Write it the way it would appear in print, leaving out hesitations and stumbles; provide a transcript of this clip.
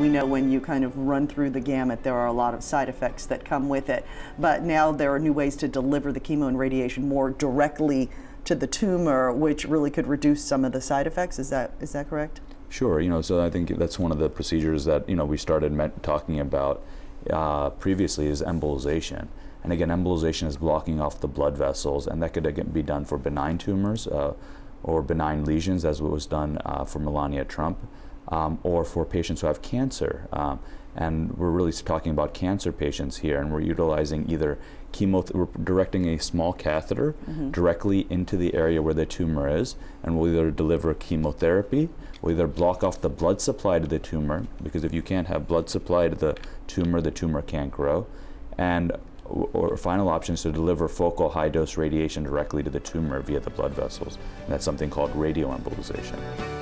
We know when you kind of run through the gamut, there are a lot of side effects that come with it. But now there are new ways to deliver the chemo and radiation more directly to the tumor, which really could reduce some of the side effects. Is that correct? Sure. So I think that's one of the procedures that we started talking about previously is embolization. And again, embolization is blocking off the blood vessels, and that could again be done for benign tumors or benign lesions, as was done for Melania Trump, or for patients who have cancer. And we're really talking about cancer patients here, and we're utilizing either we're directing a small catheter directly into the area where the tumor is, and we'll either deliver chemotherapy, we'll either block off the blood supply to the tumor, because if you can't have blood supply to the tumor can't grow, and or final option is to deliver focal high-dose radiation directly to the tumor via the blood vessels. And that's something called radioembolization.